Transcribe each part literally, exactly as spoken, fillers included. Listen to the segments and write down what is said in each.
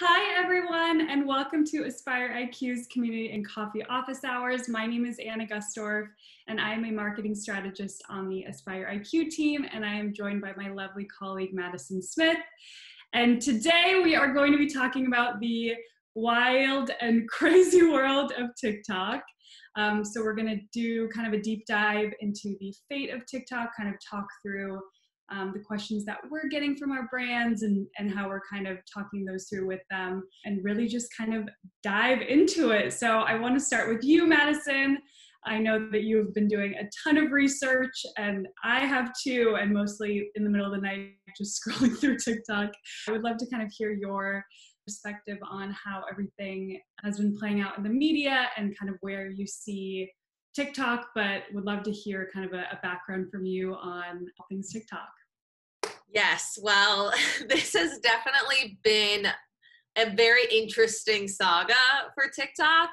Hi everyone, and welcome to Aspire I Q's Community and Coffee Office Hours. My name is Anna Gustorf, and I am a marketing strategist on the Aspire I Q team, and I am joined by my lovely colleague, Madison Smith. And today we are going to be talking about the wild and crazy world of TikTok. Um, so we're gonna do kind of a deep dive into the fate of TikTok, kind of talk through Um, the questions that we're getting from our brands and, and how we're kind of talking those through with them and really just kind of dive into it. So I want to start with you, Madison. I know that you've been doing a ton of research, and I have too, and mostly in the middle of the night just scrolling through TikTok. I would love to kind of hear your perspective on how everything has been playing out in the media and kind of where you see TikTok, but would love to hear kind of a, a background from you on all things TikTok. Yes, well, this has definitely been a very interesting saga for TikTok.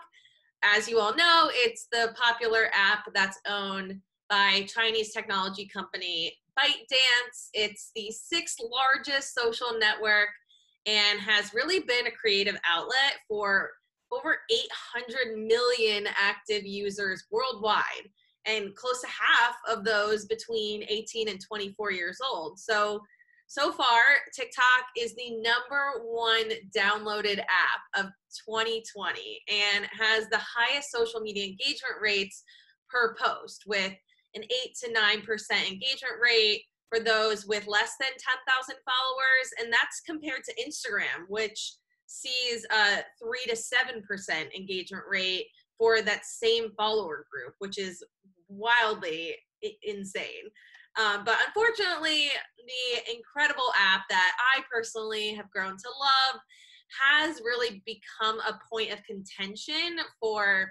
As you all know, it's the popular app that's owned by Chinese technology company ByteDance. It's the sixth largest social network and has really been a creative outlet for over eight hundred million active users worldwide, and close to half of those between eighteen and twenty-four years old. So, so far, TikTok is the number one downloaded app of twenty twenty and has the highest social media engagement rates per post, with an eight to nine percent engagement rate for those with less than ten thousand followers. And that's compared to Instagram, which sees a three to seven percent engagement rate for that same follower group, which is wildly insane. Um, but unfortunately, the incredible app that I personally have grown to love has really become a point of contention for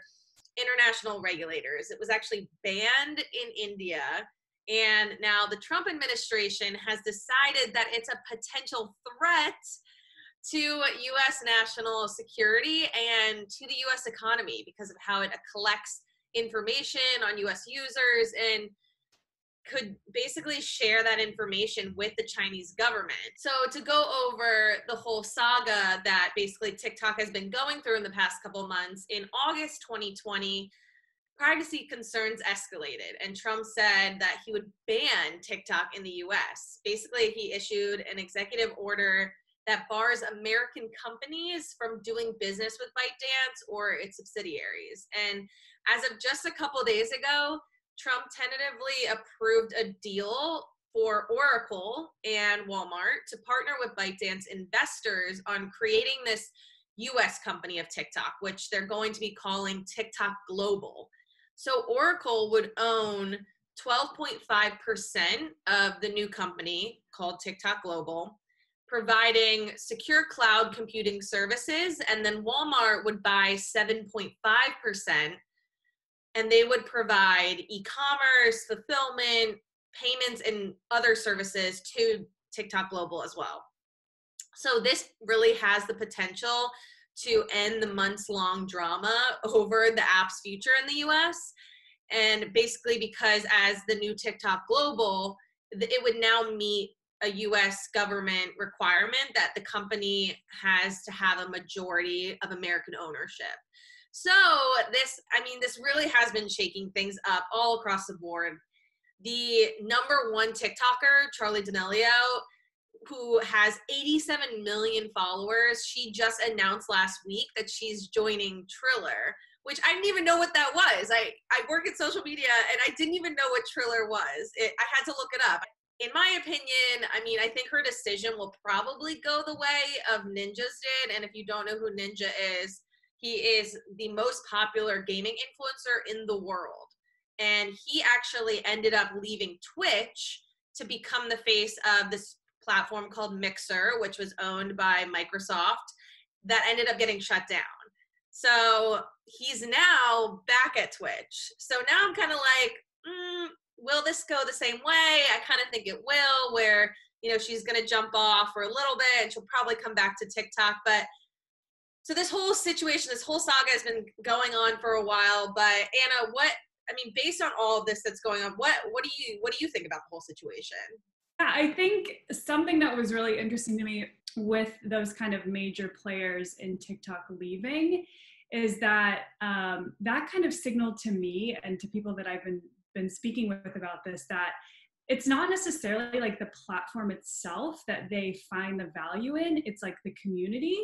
international regulators. It was actually banned in India, and now the Trump administration has decided that it's a potential threat to U S national security and to the U S economy because of how it collects information on U S users and could basically share that information with the Chinese government. So to go over the whole saga that basically TikTok has been going through in the past couple months, in August twenty twenty, privacy concerns escalated, and Trump said that he would ban TikTok in the U S. Basically, he issued an executive order that bars American companies from doing business with ByteDance or its subsidiaries. And as of just a couple of days ago, Trump tentatively approved a deal for Oracle and Walmart to partner with ByteDance investors on creating this U S company of TikTok, which they're going to be calling TikTok Global. So Oracle would own twelve point five percent of the new company called TikTok Global, providing secure cloud computing services, and then Walmart would buy seven point five percent, and they would provide e-commerce, fulfillment, payments, and other services to TikTok Global as well. So this really has the potential to end the months-long drama over the app's future in the U S, and basically because as the new TikTok Global, it would now meet a U S government requirement that the company has to have a majority of American ownership. So this, I mean, this really has been shaking things up all across the board. The number one TikToker, Charli D'Amelio, who has eighty-seven million followers, she just announced last week that she's joining Triller, which I didn't even know what that was. I, I work in social media, and I didn't even know what Triller was. It, I had to look it up. In my opinion, I mean, I think her decision will probably go the way of Ninja's did. And if you don't know who Ninja is, he is the most popular gaming influencer in the world. And he actually ended up leaving Twitch to become the face of this platform called Mixer, which was owned by Microsoft, that ended up getting shut down. So he's now back at Twitch. So now I'm kind of like, mm, will this go the same way? I kind of think it will, where, you know, she's going to jump off for a little bit and she'll probably come back to TikTok. But so this whole situation, this whole saga has been going on for a while. But Anna, what, I mean, based on all of this that's going on, what, what do you, what do you think about the whole situation? Yeah, I think something that was really interesting to me with those kind of major players in TikTok leaving is that um, that kind of signaled to me and to people that I've been, been speaking with about this, that it's not necessarily like the platform itself that they find the value in, it's like the community.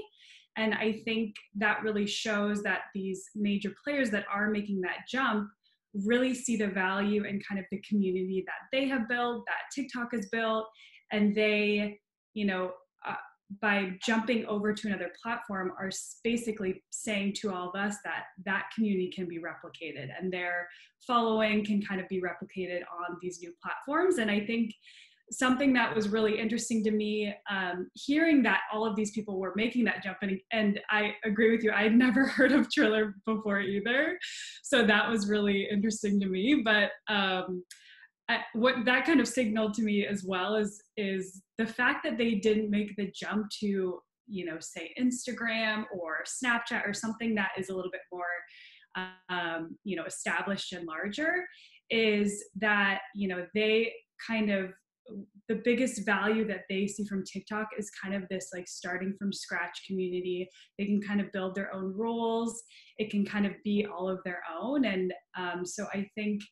And I think that really shows that these major players that are making that jump really see the value in kind of the community that they have built, that TikTok has built, and they, you know, uh, by jumping over to another platform are basically saying to all of us that that community can be replicated and their following can kind of be replicated on these new platforms. And I think something that was really interesting to me, um, hearing that all of these people were making that jump, and, and I agree with you, I'd never heard of Triller before either, so that was really interesting to me. But um, I, what that kind of signaled to me as well is, is the fact that they didn't make the jump to, you know, say Instagram or Snapchat or something that is a little bit more, um, you know, established and larger, is that, you know, they kind of, the biggest value that they see from TikTok is kind of this like starting from scratch community. They can kind of build their own roles. It can kind of be all of their own. And um, so I think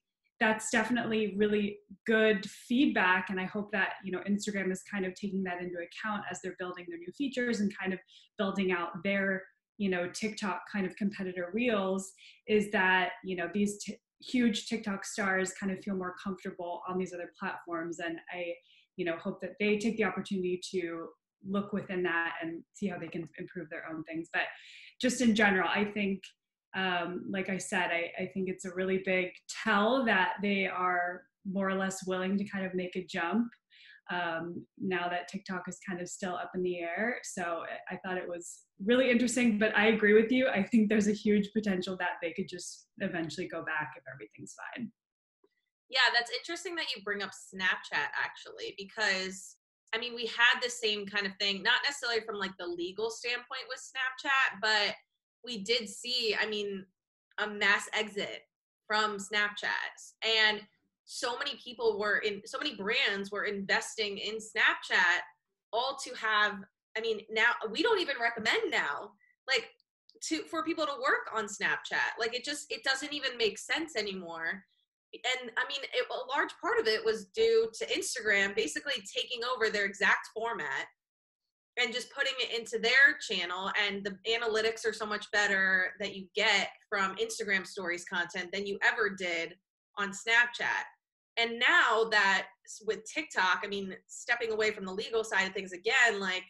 that's definitely really good feedback. And I hope that, you know, Instagram is kind of taking that into account as they're building their new features and kind of building out their, you know, TikTok kind of competitor Reels, is that, you know, these t- huge TikTok stars kind of feel more comfortable on these other platforms. And I, you know, hope that they take the opportunity to look within that and see how they can improve their own things. But just in general, I think, um, like I said, I, I think it's a really big tell that they are more or less willing to kind of make a jump um, now that TikTok is kind of still up in the air. So I thought it was really interesting, but I agree with you. I think there's a huge potential that they could just eventually go back if everything's fine. Yeah, that's interesting that you bring up Snapchat, actually, because, I mean, we had the same kind of thing, not necessarily from like the legal standpoint with Snapchat, but we did see, I mean, a mass exit from Snapchat. And so many people were in, so many brands were investing in Snapchat, all to have, I mean, now we don't even recommend now, like to, for people to work on Snapchat. Like it just, it doesn't even make sense anymore. And I mean, it, a large part of it was due to Instagram basically taking over their exact format and just putting it into their channel. And the analytics are so much better that you get from Instagram stories content than you ever did on Snapchat. And now that with TikTok, I mean, stepping away from the legal side of things again, like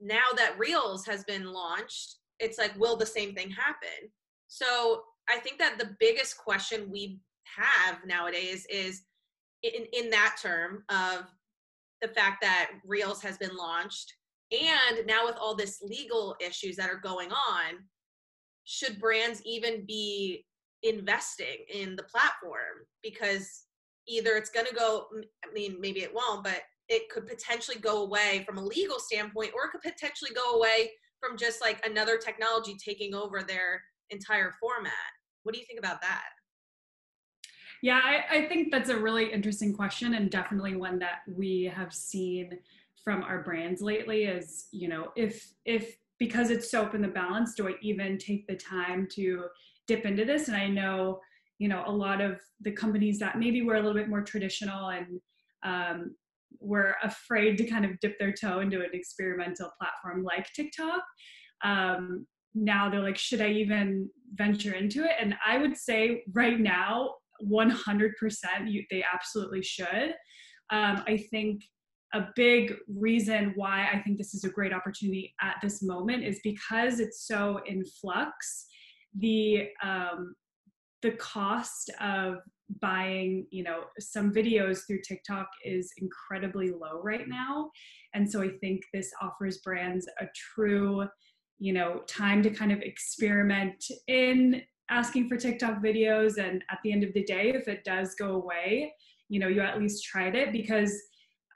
now that Reels has been launched, it's like, will the same thing happen? So I think that the biggest question we have nowadays is in, in that term of the fact that Reels has been launched, and now with all this legal issues that are going on, should brands even be investing in the platform? Because either it's going to go, I mean, maybe it won't, but it could potentially go away from a legal standpoint, or it could potentially go away from just like another technology taking over their entire format. What do you think about that? Yeah, I, I think that's a really interesting question, and definitely one that we have seen from our brands lately is, you know, if, if because it's so open the balance, do I even take the time to dip into this? And I know, you know, a lot of the companies that maybe were a little bit more traditional and um, were afraid to kind of dip their toe into an experimental platform like TikTok. Um, now they're like, should I even venture into it? And I would say right now, one hundred percent you, they absolutely should. Um, I think a big reason why I think this is a great opportunity at this moment is because it's so in flux. The um, the cost of buying, you know, some videos through TikTok is incredibly low right now, and so I think this offers brands a true, you know, time to kind of experiment in asking for TikTok videos. And at the end of the day, if it does go away, you know, you at least tried it. Because,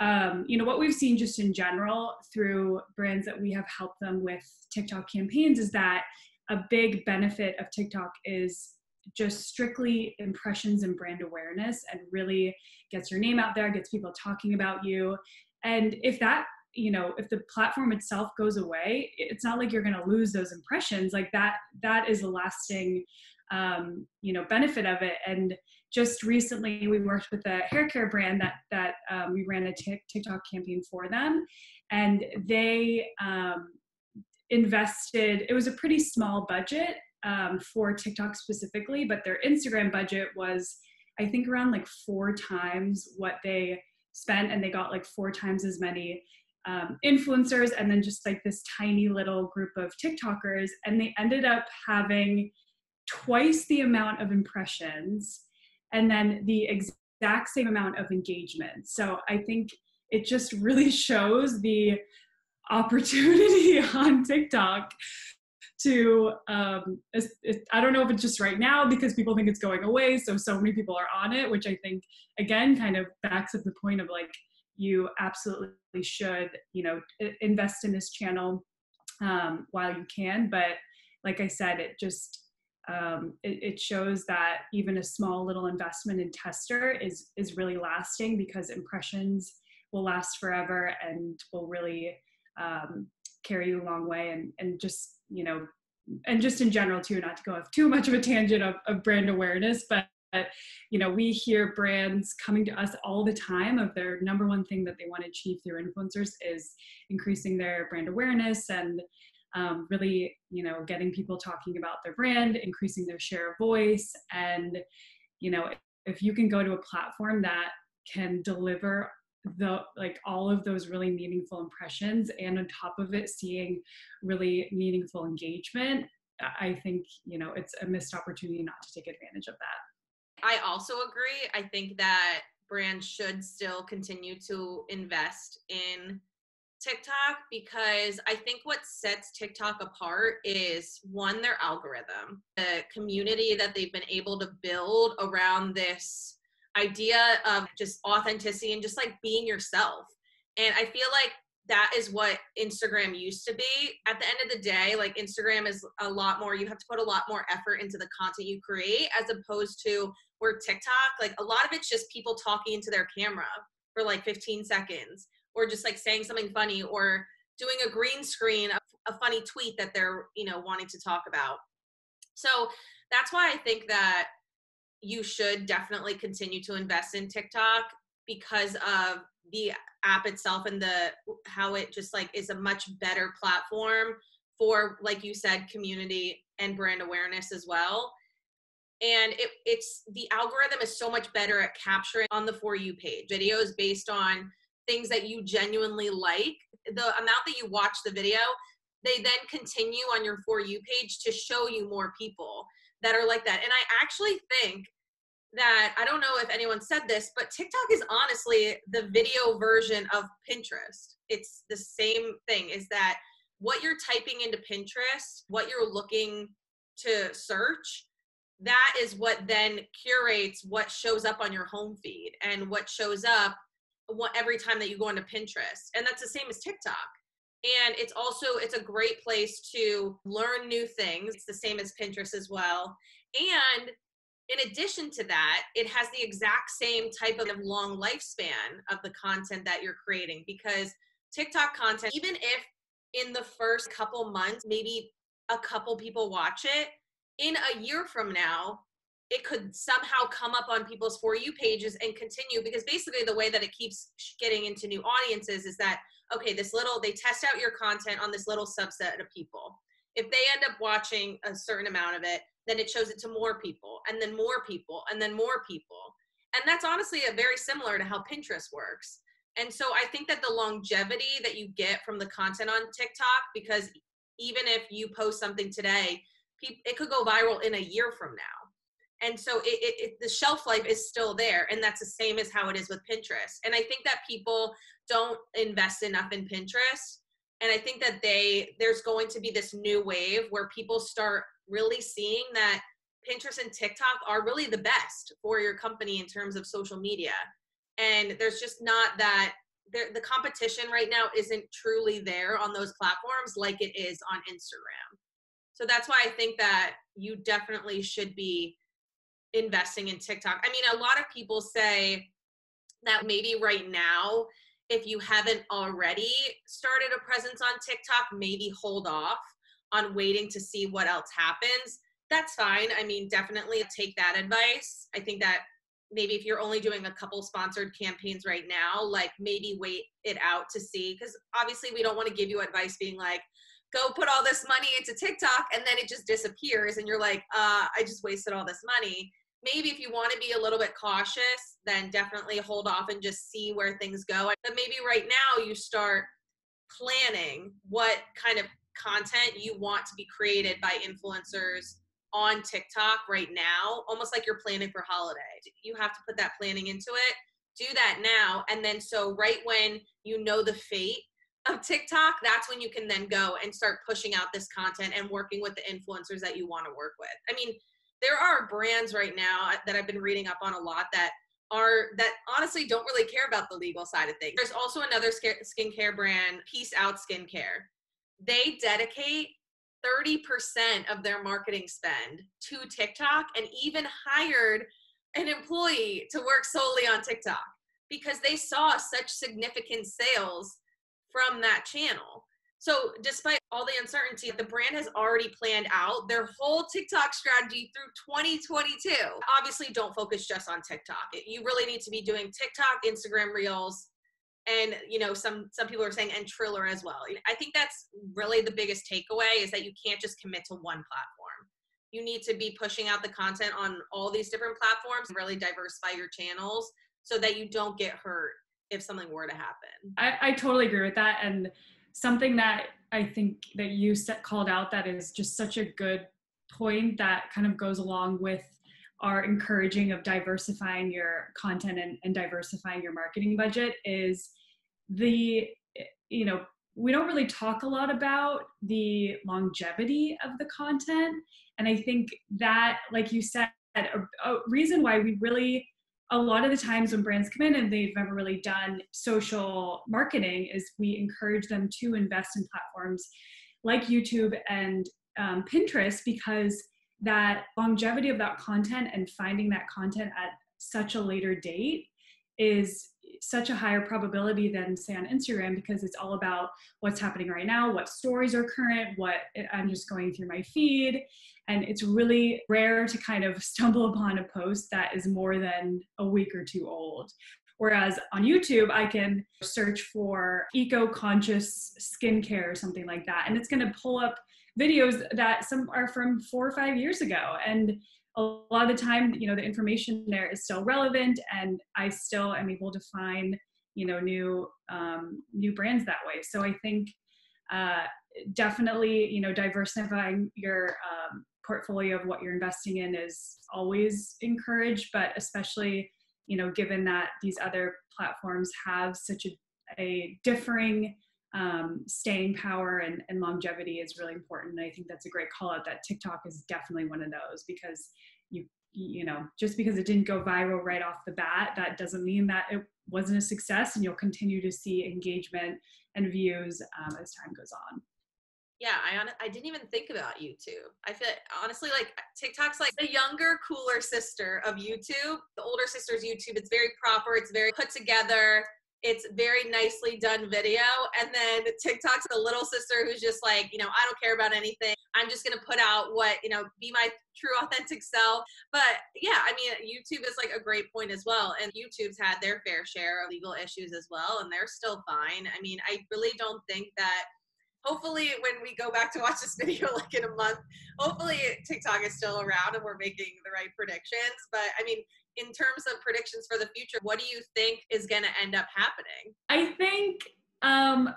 um, you know, what we've seen just in general through brands that we have helped them with TikTok campaigns is that a big benefit of TikTok is just strictly impressions and brand awareness, and really gets your name out there, gets people talking about you. And if that you know, if the platform itself goes away, it's not like you're going to lose those impressions. Like that, that is a lasting, um, you know, benefit of it. And just recently we worked with a hair care brand that, that, um, we ran a TikTok campaign for them, and they, um, invested, it was a pretty small budget, um, for TikTok specifically, but their Instagram budget was, I think, around like four times what they spent, and they got like four times as many um, influencers, and then just like this tiny little group of TikTokers, and they ended up having twice the amount of impressions and then the exact same amount of engagement. So I think it just really shows the opportunity on TikTok to, um, it's, it's, I don't know if it's just right now because people think it's going away. So, so many people are on it, which I think, again, kind of backs up the point of like, you absolutely should, you know, invest in this channel um, while you can. But like I said, it just, um, it, it shows that even a small little investment in tester is, is really lasting, because impressions will last forever and will really um, carry you a long way. And, and just, you know, and just in general too, not to go off too much of a tangent of, of brand awareness, but, but, you know, we hear brands coming to us all the time of their number one thing that they want to achieve through influencers is increasing their brand awareness and um, really, you know, getting people talking about their brand, increasing their share of voice. And, you know, if you can go to a platform that can deliver the like all of those really meaningful impressions, and on top of it seeing really meaningful engagement, I think, you know, it's a missed opportunity not to take advantage of that. I also agree. I think that brands should still continue to invest in TikTok, because I think what sets TikTok apart is, one, their algorithm, the community that they've been able to build around this idea of just authenticity and just like being yourself. And I feel like that is what Instagram used to be. At the end of the day, like Instagram is a lot more, you have to put a lot more effort into the content you create, as opposed to where TikTok, like a lot of it's just people talking into their camera for like fifteen seconds, or just like saying something funny, or doing a green screen, a, a funny tweet that they're, you know, wanting to talk about. So that's why I think that you should definitely continue to invest in TikTok, because of the app itself and the how it just like is a much better platform for, like you said, community and brand awareness as well. And it, it's the algorithm is so much better at capturing on the For You page videos based on things that you genuinely like. The amount that you watch the video, they then continue on your For You page to show you more people that are like that. And I actually think that, I don't know if anyone said this, but TikTok is honestly the video version of Pinterest. It's the same thing, is that what you're typing into Pinterest, what you're looking to search, that is what then curates what shows up on your home feed and what shows up every time that you go into Pinterest. And that's the same as TikTok. And it's also, it's a great place to learn new things. It's the same as Pinterest as well. And in addition to that, it has the exact same type of long lifespan of the content that you're creating, because TikTok content, even if in the first couple months, maybe a couple people watch it, in a year from now, it could somehow come up on people's For You pages and continue, because basically the way that it keeps getting into new audiences is that, okay, this little, they test out your content on this little subset of people. If they end up watching a certain amount of it, then it shows it to more people, and then more people, and then more people. And that's honestly a very similar to how Pinterest works. And so I think that the longevity that you get from the content on TikTok, because even if you post something today, it could go viral in a year from now. And so it, it, it, the shelf life is still there. And that's the same as how it is with Pinterest. And I think that people don't invest enough in Pinterest. And I think that they, there's going to be this new wave where people start really seeing that Pinterest and TikTok are really the best for your company in terms of social media. And there's just not that, the competition right now isn't truly there on those platforms like it is on Instagram. So that's why I think that you definitely should be investing in TikTok. I mean, a lot of people say that maybe right now if you haven't already started a presence on TikTok, maybe hold off on waiting to see what else happens. That's fine. I mean, definitely take that advice. I think that maybe if you're only doing a couple sponsored campaigns right now, like maybe wait it out to see, because obviously we don't want to give you advice being like, go put all this money into TikTok and then it just disappears and you're like, uh, I just wasted all this money. Maybe if you want to be a little bit cautious, then definitely hold off and just see where things go. But maybe right now you start planning what kind of content you want to be created by influencers on TikTok right now, almost like you're planning for holiday. You have to put that planning into it. Do that now. And then so right when you know the fate of TikTok, that's when you can then go and start pushing out this content and working with the influencers that you want to work with. I mean, there are brands right now that I've been reading up on a lot that are, that honestly don't really care about the legal side of things. There's also another skincare brand, Peace Out Skincare. They dedicate thirty percent of their marketing spend to TikTok and even hired an employee to work solely on TikTok because they saw such significant sales from that channel. So despite all the uncertainty, the brand has already planned out their whole TikTok strategy through twenty twenty-two. Obviously, don't focus just on TikTok. You really need to be doing TikTok, Instagram Reels, and you know, some, some people are saying, and Triller as well. I think that's really the biggest takeaway, is that you can't just commit to one platform. You need to be pushing out the content on all these different platforms, really diversify your channels so that you don't get hurt if something were to happen. I, I totally agree with that. And something that I think that you set, called out that is just such a good point that kind of goes along with our encouraging of diversifying your content and, and diversifying your marketing budget is the, you know, we don't really talk a lot about the longevity of the content. And I think that, like you said, a, a reason why we really, a lot of the times when brands come in and they've never really done social marketing is we encourage them to invest in platforms like YouTube and um, Pinterest, because that longevity of that content and finding that content at such a later date is such a higher probability than, say, on Instagram, because it's all about what's happening right now, what stories are current, what I'm just going through my feed. And it's really rare to kind of stumble upon a post that is more than a week or two old. Whereas on YouTube, I can search for eco-conscious skincare or something like that, and it's going to pull up videos that some are from four or five years ago. And a lot of the time, you know, the information there is still relevant, and I still am able to find, you know, new, um, new brands that way. So I think uh, definitely, you know, diversifying your um, portfolio of what you're investing in is always encouraged, but especially, you know, given that these other platforms have such a, a differing um, staying power and, and longevity is really important. And I think that's a great call out that TikTok is definitely one of those, because you, you know, just because it didn't go viral right off the bat, that doesn't mean that it wasn't a success, and you'll continue to see engagement and views um, as time goes on. Yeah. I, I didn't even think about YouTube. I feel honestly like TikTok's like the younger, cooler sister of YouTube. The older sister's YouTube. It's very proper. It's very put together. It's very nicely done video. And then TikTok's the little sister who's just like, you know, I don't care about anything. I'm just going to put out what, you know, be my true authentic self. But yeah, I mean, YouTube is like a great point as well. And YouTube's had their fair share of legal issues as well, and they're still fine. I mean, I really don't think that, hopefully when we go back to watch this video, like in a month, hopefully TikTok is still around and we're making the right predictions. But I mean, in terms of predictions for the future, what do you think is going to end up happening? I think, um,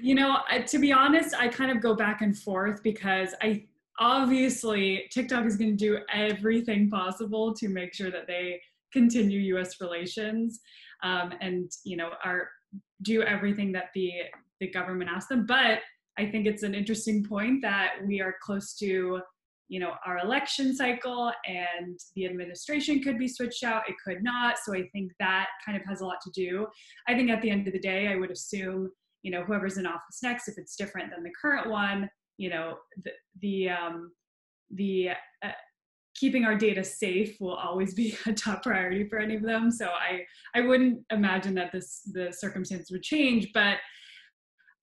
you know, to be honest, I kind of go back and forth, because I obviously TikTok is going to do everything possible to make sure that they continue U S relations um, and, you know, are do everything that the, the government asks them. But I think it's an interesting point that we are close to, you know, our election cycle, and the administration could be switched out, it could not. So I think that kind of has a lot to do. I think at the end of the day, I would assume, you know, whoever's in office next, if it's different than the current one, you know, the, the, um, the uh, keeping our data safe will always be a top priority for any of them. So I, I wouldn't imagine that this, the circumstances would change, but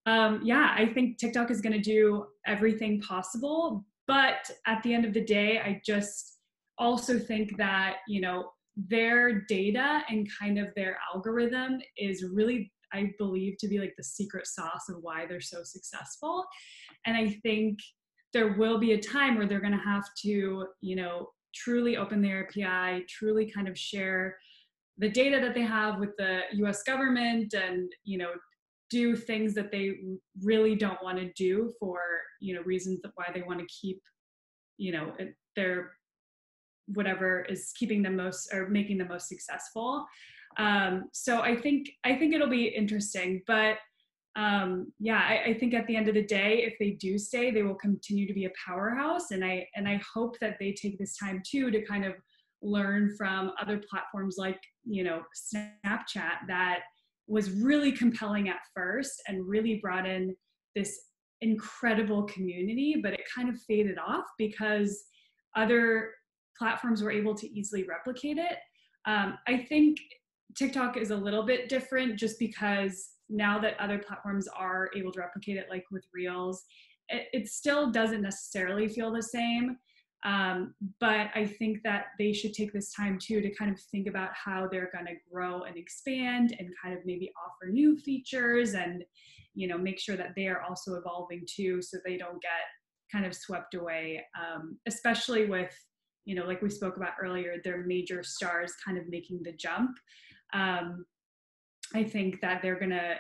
um, yeah, I think TikTok is going to do everything possible. But at the end of the day, I just also think that, you know, their data and kind of their algorithm is really, I believe, to be like the secret sauce of why they're so successful. And I think there will be a time where they're going to have to, you know, truly open their A P I, truly kind of share the data that they have with the U S government and, you know, do things that they really don't want to do for, you know, reasons that why they want to keep, you know, their whatever is keeping them most or making them most successful. Um, so I think, I think it'll be interesting, but um, yeah, I, I think at the end of the day, if they do stay, they will continue to be a powerhouse. And I, and I hope that they take this time too, to kind of learn from other platforms like, you know, Snapchat, that was really compelling at first and really brought in this incredible community, but it kind of faded off because other platforms were able to easily replicate it. Um, I think TikTok is a little bit different just because now that other platforms are able to replicate it, like with Reels, it, it still doesn't necessarily feel the same. Um, but I think that they should take this time too to kind of think about how they're going to grow and expand and kind of maybe offer new features and, you know, make sure that they are also evolving too, so they don't get kind of swept away, um, especially with, you know, like we spoke about earlier, their major stars kind of making the jump. Um, I think that they're going to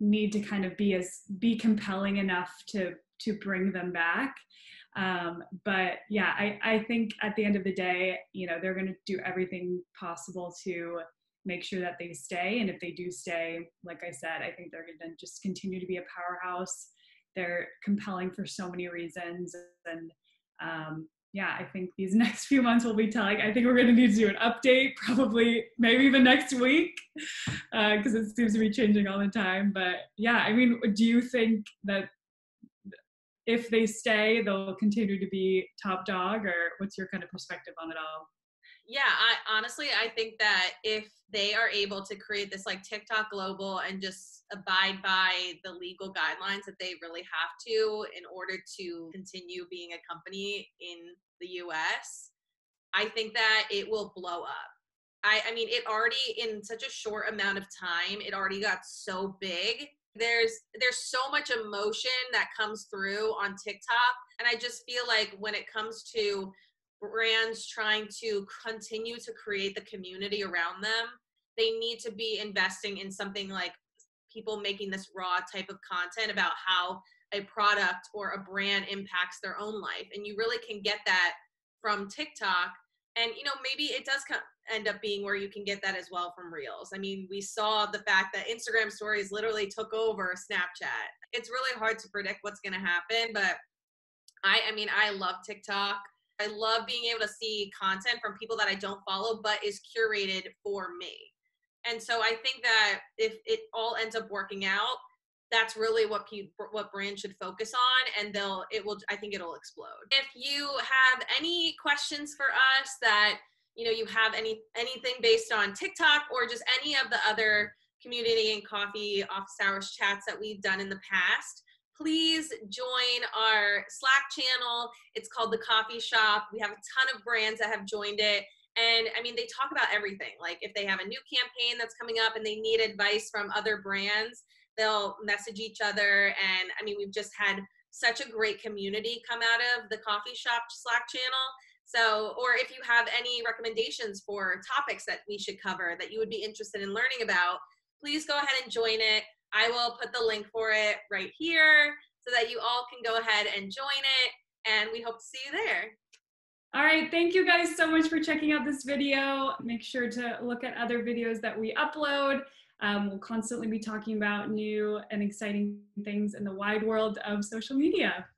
need to kind of be as be compelling enough to to bring them back. Um, but yeah, I, I think at the end of the day, you know, they're going to do everything possible to make sure that they stay. And if they do stay, like I said, I think they're going to just continue to be a powerhouse. They're compelling for so many reasons. And um, yeah, I think these next few months will be telling. I think we're going to need to do an update probably maybe even next week because uh, it seems to be changing all the time. But yeah, I mean, do you think that if they stay, they'll continue to be top dog, or what's your kind of perspective on it all? Yeah, I honestly, I think that if they are able to create this like TikTok Global and just abide by the legal guidelines that they really have to in order to continue being a company in the U S, I think that it will blow up. I, I mean, it already, in such a short amount of time, it already got so big. There's there's so much emotion that comes through on TikTok, and I just feel like when it comes to brands trying to continue to create the community around them, they need to be investing in something like people making this raw type of content about how a product or a brand impacts their own life, and you really can get that from TikTok. And, you know, maybe it does come, end up being where you can get that as well from Reels. I mean, we saw the fact that Instagram stories literally took over Snapchat. It's really hard to predict what's going to happen, but I, I mean, I love TikTok. I love being able to see content from people that I don't follow, but is curated for me. And so I think that if it all ends up working out, that's really what people, what brands should focus on, and they'll, it will, I think it'll explode. If you have any questions for us that, you know, you have any, anything based on TikTok or just any of the other community and coffee office hours chats that we've done in the past, please join our Slack channel. It's called The Coffee Shop. We have a ton of brands that have joined it. And I mean, they talk about everything. Like if they have a new campaign that's coming up and they need advice from other brands, they'll message each other. And I mean, we've just had such a great community come out of the Coffee Shop Slack channel. So, or if you have any recommendations for topics that we should cover that you would be interested in learning about, please go ahead and join it. I will put the link for it right here so that you all can go ahead and join it. And we hope to see you there. All right, thank you guys so much for checking out this video. Make sure to look at other videos that we upload. Um, we'll constantly be talking about new and exciting things in the wide world of social media.